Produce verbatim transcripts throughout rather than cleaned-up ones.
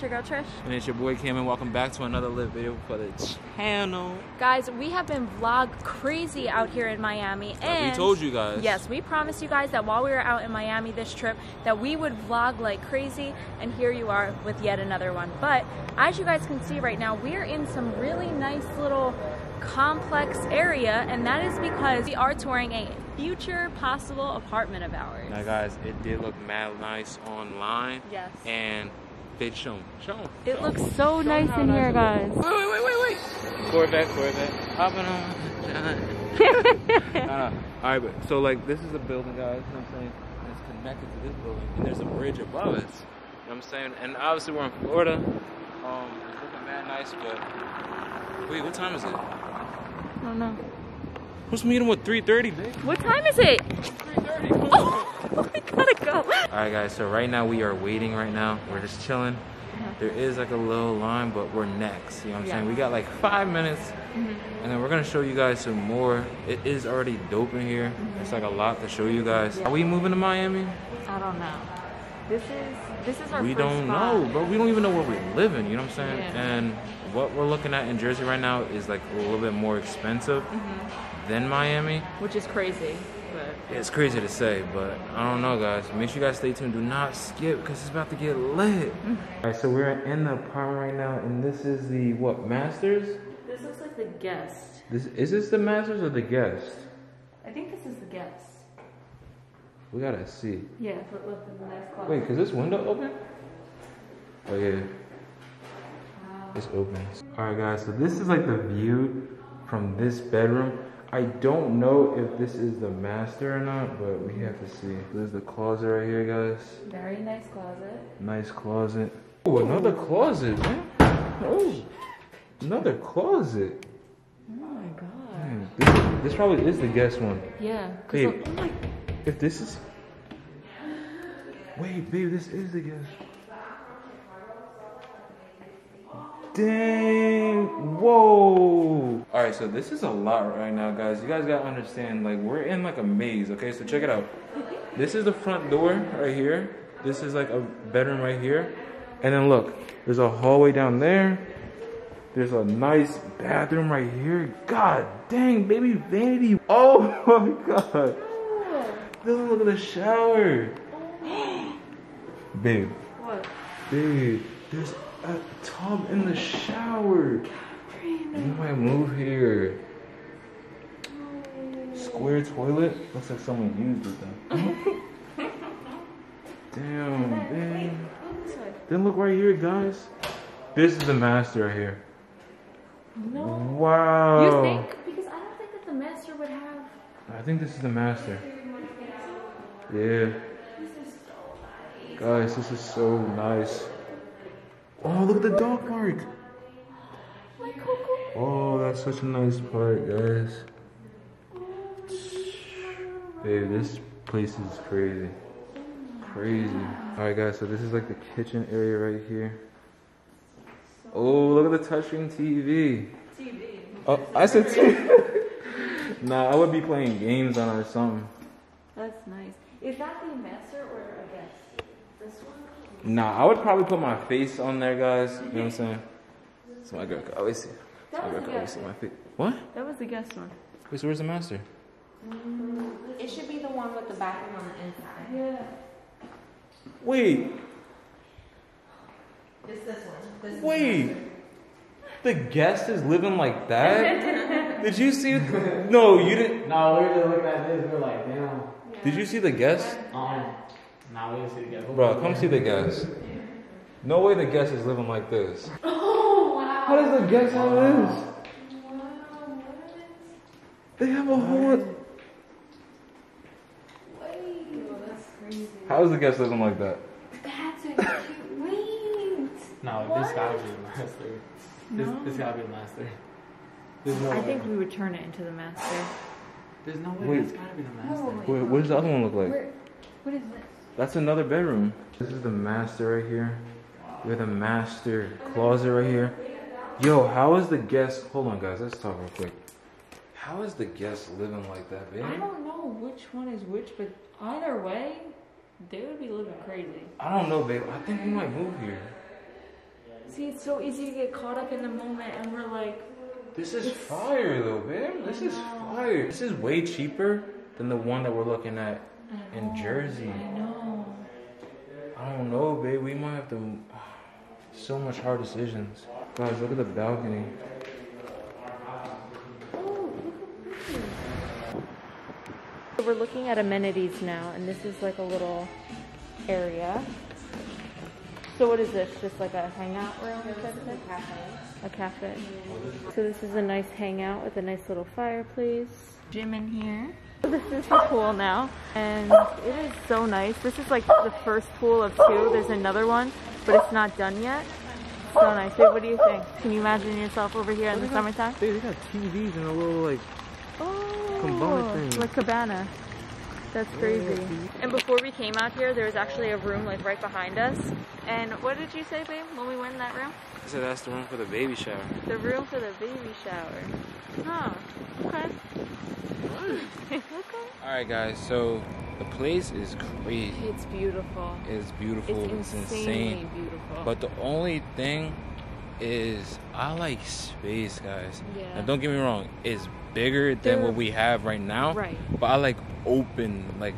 It's your girl Trish. And it's your boy Cam, and welcome back to another live video for the channel. Guys, we have been vlog crazy out here in Miami. Like and we told you guys. Yes, we promised you guys that while we were out in Miami this trip that we would vlog like crazy, and here you are with yet another one. But as you guys can see right now, we're in some really nice little complex area, and that is because we are touring a future possible apartment of ours. Now guys, it did look mad nice online. Yes. And bitch, show them. Show them. It show looks so nice in nice here, guys. Wait, wait, wait, wait, wait. Corvette, Corvette. Hopping on. uh, Alright, but so like this is a building, guys, you know what I'm saying? And it's connected to this building, and there's a bridge above it. You know what I'm saying? And obviously we're in Florida. Um, it's looking mad nice, but wait, what time is it? I don't know. Let's meet him with three thirty, babe. What time is it? three thirty. Oh, we gotta go. Alright guys, so right now we are waiting right now. We're just chilling. Yeah. There is like a little line, but we're next. You know what I'm yeah. saying? We got like five minutes. Mm-hmm. And then we're gonna show you guys some more. It is already dope in here. Mm-hmm. It's like a lot to show you guys. Yeah. Are we moving to Miami? I don't know. This is this is our We first don't spot. know, but we don't even know where we're living, you know what I'm saying? Yeah. And what we're looking at in Jersey right now is like a little bit more expensive mm-hmm. than Miami. Which is crazy. But it's crazy to say, but I don't know guys. Make sure you guys stay tuned. Do not skip because it's about to get lit. Mm-hmm. Alright, so we're in the apartment right now, and this is the what, Masters? This looks like the guest. This is this the Masters or the guest? I think this is the guest. We gotta see. Yeah, but look, in the nice closet. Wait, is this window open? Oh yeah. Wow. It's open. Alright guys, so this is like the view from this bedroom. I don't know if this is the master or not, but we have to see. There's the closet right here, guys. Very nice closet. Nice closet. Oh, another closet, man. Oh, another closet. Oh my god. Man, this, this probably is the guest one. Yeah. Hey, look, oh my. If this is... Wait, babe, this is the guest. Dang, whoa. All right, so this is a lot right now, guys. You guys gotta understand, like, we're in like a maze, okay? So check it out. This is the front door right here. This is like a bedroom right here. And then look, there's a hallway down there. There's a nice bathroom right here. God dang, baby, vanity. Oh my God. Look at the shower. Babe. What? Babe, there's a tub in the shower. You might move here. Square toilet? Looks like someone used it though. Damn, man. Then look right here, guys. This is the master right here. No. Wow. You think? Because I don't think that the master would have. I think this is the master. Yeah. This is so nice. Guys, this is so nice. Oh, look at the dog park. Oh, that's such a nice park, guys. Babe, this place is crazy. Crazy. Alright, guys, so this is like the kitchen area right here. Oh, look at the touchscreen T V. T V. Oh, I said T V. Nah, I would be playing games on it or something. That's nice. Is that the master or a guest? This one? Nah, I would probably put my face on there, guys. You know what I'm saying? So my girl could always see. That my girl could always see my face. What? That was the guest one. Wait, so where's the master? Mm, it should be the one with the bathroom on the inside. Yeah. Wait. It's this one. This is Wait. The, the guest is living like that? Did you see? No, you didn't. No, we were just looking at this. We were like, damn. Did you see the guest? Um, nah, we didn't see the guest. Bro, come see the guest. No way the guest is living like this. Oh, wow. How does the guest have this? Wow, what? They have a whole... Wait, that's crazy. How is the guest living like that? That's a cute... Wait. No, what? This gotta be the master. This, no. this gotta be the master. No I way. think we would turn it into the master. There's no way it's gotta be the master. No, wait, wait, what does the other one look like? Where, what is this? That's another bedroom. This is the master right here. Wow. We have the master closet right here. Yo, how is the guest? Hold on, guys. Let's talk real quick. How is the guest living like that, baby? I don't know which one is which, but either way, they would be living crazy. I don't know, babe. I think we might move here. See, it's so easy to get caught up in the moment and we're like... This is fire though, babe. This is fire. This is way cheaper than the one that we're looking at in Jersey. I know. I don't know, babe. We might have to... So much hard decisions. Guys, look at the balcony. We're looking at amenities now, and this is like a little area. So what is this? Just like a hangout room or something? A cafe. A cafe. So this is a nice hangout with a nice little fireplace. Gym in here. So this is the pool now, and it is so nice. This is like the first pool of two. There's another one, but it's not done yet. So nice. Babe, what do you think? Can you imagine yourself over here in the summertime? Babe, they got T Vs and a little like... Oh, like cabana. That's crazy. And before we came out here, there was actually a room like right behind us. And what did you say, babe, when we went in that room? I said that's the room for the baby shower. The room for the baby shower. Huh. Okay. Okay. Alright guys, so the place is crazy. It's beautiful. It's beautiful. It's, it's insane. Beautiful. But the only thing is I like space, guys. Yeah. Now don't get me wrong, it's bigger than They're, what we have right now, right? But I like open, like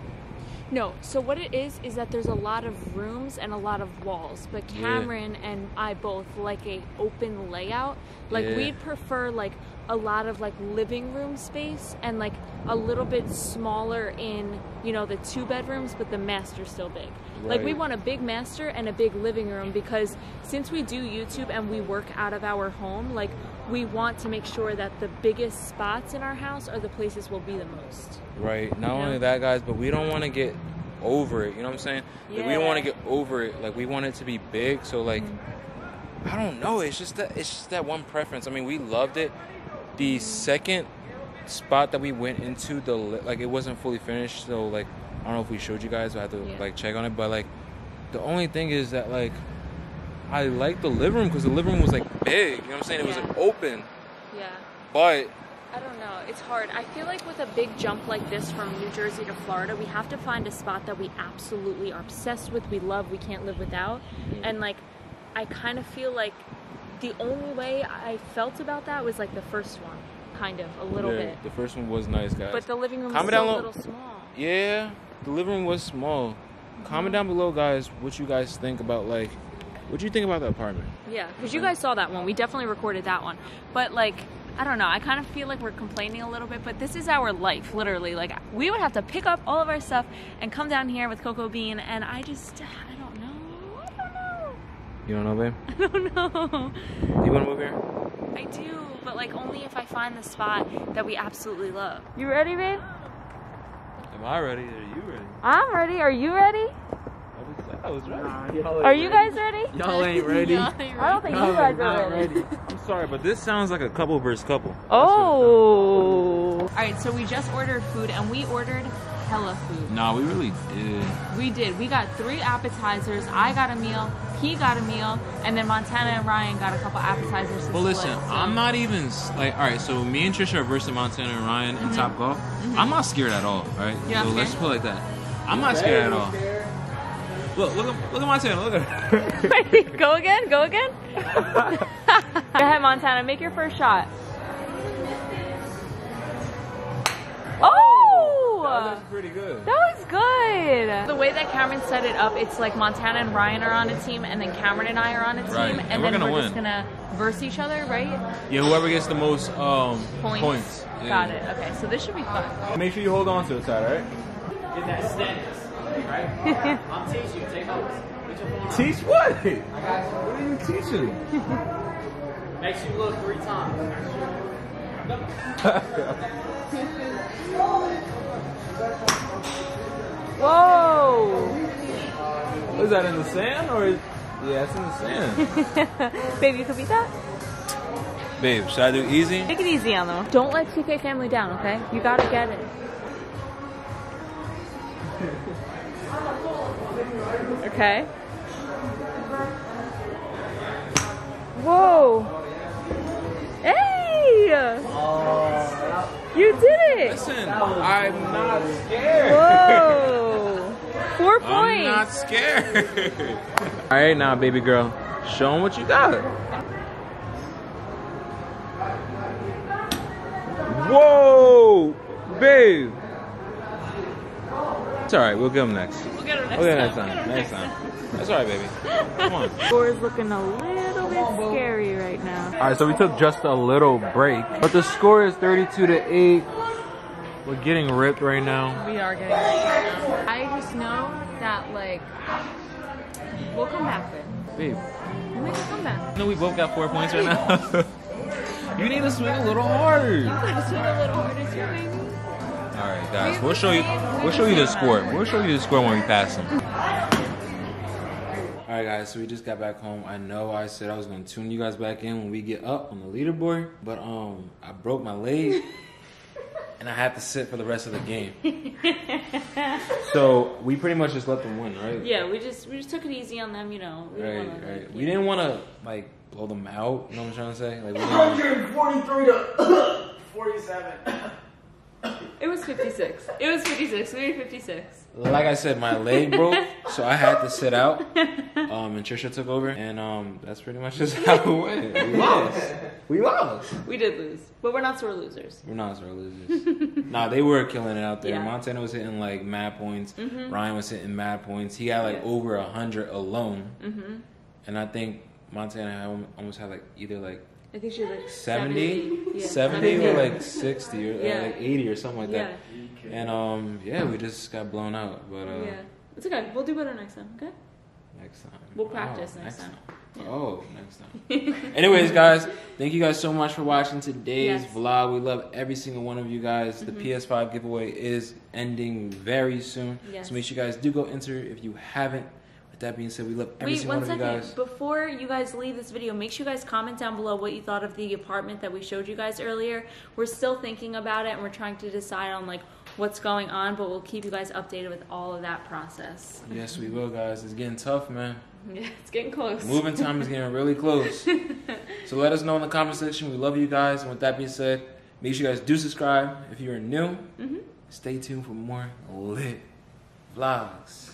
no. So what it is is that there's a lot of rooms and a lot of walls. But Cameron yeah. and I both like a open layout. Like yeah. we'd prefer like a lot of like living room space and like a little bit smaller in you know the two bedrooms, but the master's still big. Right. Like we want a big master and a big living room because since we do YouTube and we work out of our home, like. We want to make sure that the biggest spots in our house are the places we'll be the most. Right. Not yeah. only that, guys, but we don't want to get over it. You know what I'm saying? Yeah. Like, we don't want to get over it. Like, we want it to be big. So, like, mm-hmm. I don't know. It's just that it's just that one preference. I mean, we loved it. The second spot that we went into, the like, it wasn't fully finished. So, like, I don't know if we showed you guys. I had to, yeah. like, check on it. But, like, the only thing is that, like, I like the living room because the living room was like big, you know what I'm saying? It yeah. was like open. Yeah. But I don't know, it's hard. I feel like with a big jump like this from New Jersey to Florida, we have to find a spot that we absolutely are obsessed with, we love, we can't live without. Mm-hmm. And like, I kind of feel like the only way I felt about that was like the first one, kind of, a little yeah, bit. The first one was nice, guys. But the living room Comment was down a little small. Yeah, the living room was small. Mm-hmm. Comment down below, guys, what you guys think about like, what do you think about the apartment? Yeah, because you guys saw that one. We definitely recorded that one. But like, I don't know. I kind of feel like we're complaining a little bit, but this is our life, literally. Like, we would have to pick up all of our stuff and come down here with Cocoa Bean, and I just, I don't know. I don't know. You don't know, babe? I don't know. Do you want to move here? I do, but like only if I find the spot that we absolutely love. You ready, babe? Am I ready? Are you ready? I'm ready. Are you ready? I was ready. Nah, are you ready. guys ready? Y'all ain't ready. ain't ready. I don't think you guys are ready. ready. I'm sorry, but this sounds like a couple versus couple. Oh. Alright, so we just ordered food and we ordered hella food. Nah, we really did. We did. We got three appetizers. I got a meal, he got a meal, and then Montana and Ryan got a couple appetizers. Well, listen, split, so. I'm not even, like, alright, so me and Trisha are versus Montana and Ryan mm-hmm. and Topgolf. Mm-hmm. I'm not scared at all, alright? So let's put it like that. I'm not scared at all. Look, look at, look at Montana, look at her. Ready? Go again, go again. Go ahead, Montana, make your first shot. Oh! That was pretty good. That was good. The way that Cameron set it up, it's like Montana and Ryan are on a team, and then Cameron and I are on a team, right. and, and we're then gonna we're win. just gonna verse each other, right? Yeah, whoever gets the most um, points. points. Yeah. Got it, okay, so this should be fun. Make sure you hold on to it, all right? Get that stance. Right? I'll teach you. Take notes. Teach what? I got you. What are you teaching? Makes you look three times. Whoa! Is that in the sand or? Is... Yeah, it's in the sand. Babe, you could beat that. Babe, should I do easy? Take it easy on them. Don't let T K family down, okay? You gotta get it. Okay. Whoa. Hey! Oh. You did it! Listen, I'm not scared. Whoa. Four points. I'm not scared. All right now, baby girl. Show them what you got. Whoa, babe. It's all right. We'll get them next. We'll get them next, we'll next time. Next time. Next time. That's all right, baby. Come on. Score's looking a little bit scary right now. All right, so we took just a little break, but the score is thirty-two to eight. We're getting ripped right now. We are getting ripped right now. I just know that, like, we'll come back then. Babe. We'll make a comeback. You know we both got four points right now. You need to swing a little harder. You gotta swing a little harder, too, baby. All right, guys. We'll show you. We'll show you the score. We'll show you the score when we pass them. All right, guys. So we just got back home. I know I said I was gonna tune you guys back in when we get up on the leaderboard, but um, I broke my leg. And I have to sit for the rest of the game. So we pretty much just let them win, right? Yeah, we just we just took it easy on them, you know. We right, wanna, right. Like, we didn't want to like blow them out. You know what I'm trying to say? Like, one forty-three to forty-seven. It was fifty-six. It was fifty-six. We were fifty-six. Like I said, my leg broke, so I had to sit out. Um, and Trisha took over, and um, that's pretty much just how we went. We lost. We lost. We did lose, but we're not sore losers. We're not sore losers. Nah, they were killing it out there. Yeah. Montana was hitting like mad points. Mm-hmm. Ryan was hitting mad points. He had like yeah. over a hundred alone, mm-hmm. and I think Montana almost had like either like. I think she was like seventy, seventy, yeah. seventy or like sixty or, yeah. or like eighty or something like that. Yeah. And um, yeah, we just got blown out. But uh, yeah, it's okay. We'll do better next time. Okay. Next time. We'll practice oh, next, next time. time. Yeah. Oh, next time. Anyways, guys, thank you guys so much for watching today's yes. vlog. We love every single one of you guys. Mm-hmm. The P S five giveaway is ending very soon, yes. so make sure you guys do go enter if you haven't. That being said, we love every Wait, single one, one second. Of you guys. Before you guys leave this video, make sure you guys comment down below what you thought of the apartment that we showed you guys earlier. We're still thinking about it, and we're trying to decide on like what's going on, but we'll keep you guys updated with all of that process. Yes, we will, guys. It's getting tough, man. Yeah, it's getting close. Moving time is getting really close. So let us know in the comment section. We love you guys. And with that being said, make sure you guys do subscribe if you are new. Mm-hmm. Stay tuned for more lit vlogs.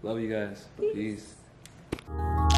Love you guys. Peace. Peace.